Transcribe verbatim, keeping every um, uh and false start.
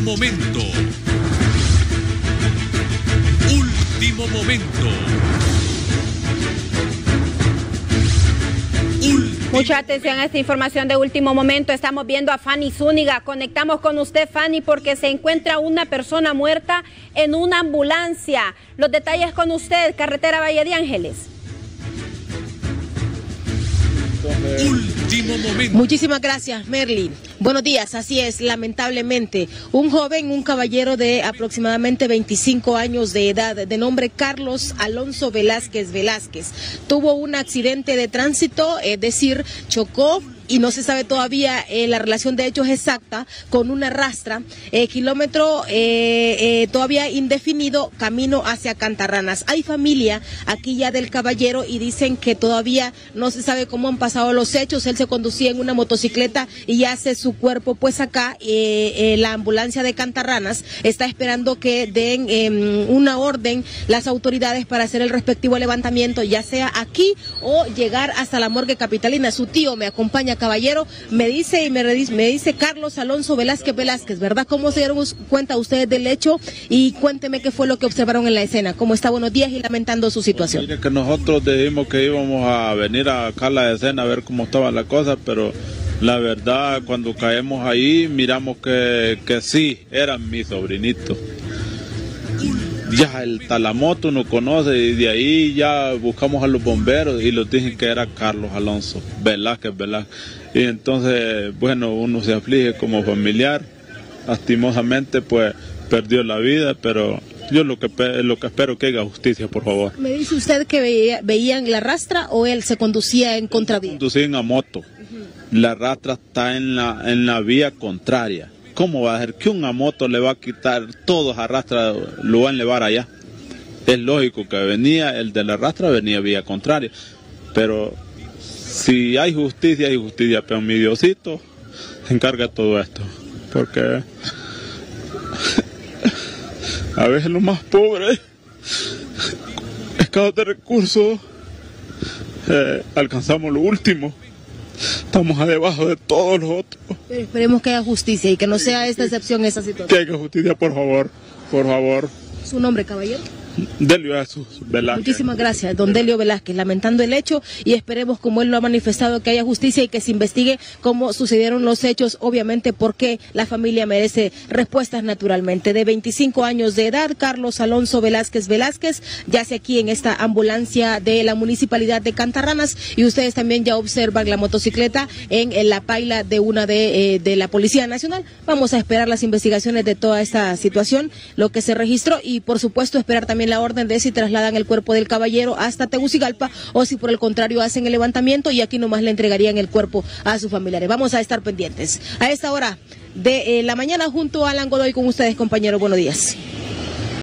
Último momento. Último momento. Último Mucha atención a esta información de último momento. Estamos viendo a Fanny Zúñiga. Conectamos con usted, Fanny, porque se encuentra una persona muerta en una ambulancia. Los detalles con usted, carretera Valle de Ángeles. Último momento. Muchísimas gracias, Merlin. Buenos días, así es, lamentablemente. Un joven, un caballero de aproximadamente veinticinco años de edad, de nombre Carlos Alonso Velázquez Velázquez, tuvo un accidente de tránsito, es decir, chocó. Y no se sabe todavía eh, la relación de hechos exacta con una rastra, eh, kilómetro eh, eh, todavía indefinido, camino hacia Cantarranas. Hay familia aquí ya del caballero y dicen que todavía no se sabe cómo han pasado los hechos. Él se conducía en una motocicleta y hace su cuerpo pues acá. Eh, eh, la ambulancia de Cantarranas está esperando que den eh, una orden las autoridades para hacer el respectivo levantamiento, ya sea aquí o llegar hasta la morgue capitalina. Su tío me acompaña, caballero, me dice y me, me dice Carlos Alonso Velázquez Velázquez, ¿verdad? ¿Cómo se dieron cuenta ustedes del hecho? Y cuénteme qué fue lo que observaron en la escena. ¿Cómo está? Buenos días y lamentando su situación. Pues mire que nosotros dijimos que íbamos a venir acá a la escena a ver cómo estaba la cosa, pero la verdad cuando caemos ahí miramos que, que sí, eran mis sobrinitos. Ya el talamoto nos conoce y de ahí ya buscamos a los bomberos y los dicen que era Carlos Alonso Velázquez Velázquez. Y entonces, bueno, uno se aflige como familiar, lastimosamente pues perdió la vida, pero yo lo que lo que espero que haga justicia, por favor. ¿Me dice usted que veía, veían la rastra o él se conducía en contravía? Se conducía en la moto. La rastra está en la, en la vía contraria. ¿Cómo va a ser que una moto le va a quitar todos a rastra, lo va a elevar allá? Es lógico que venía, el de la rastra venía vía contraria. Pero si hay justicia, hay justicia. Pero mi Diosito se encarga de todo esto. Porque a veces los más pobres, escasos de recursos, eh, alcanzamos lo último. Estamos debajo de todos los otros. Pero esperemos que haya justicia y que no sea esta excepción, esta situación. Que haya justicia, por favor, por favor. ¿Su nombre, caballero? Delio Velázquez. Muchísimas gracias, don Delio Velázquez, lamentando el hecho y esperemos, como él lo ha manifestado, que haya justicia y que se investigue cómo sucedieron los hechos, obviamente porque la familia merece respuestas naturalmente. De veinticinco años de edad, Carlos Alonso Velázquez Velázquez yace aquí en esta ambulancia de la Municipalidad de Cantarranas y ustedes también ya observan la motocicleta en, en la paila de una de, eh, de la Policía Nacional. Vamos a esperar las investigaciones de toda esta situación, lo que se registró y por supuesto esperar también la orden de si trasladan el cuerpo del caballero hasta Tegucigalpa o si por el contrario hacen el levantamiento y aquí nomás le entregarían el cuerpo a sus familiares. Vamos a estar pendientes. A esta hora de eh, la mañana junto a Alan Godoy con ustedes, compañeros. Buenos días.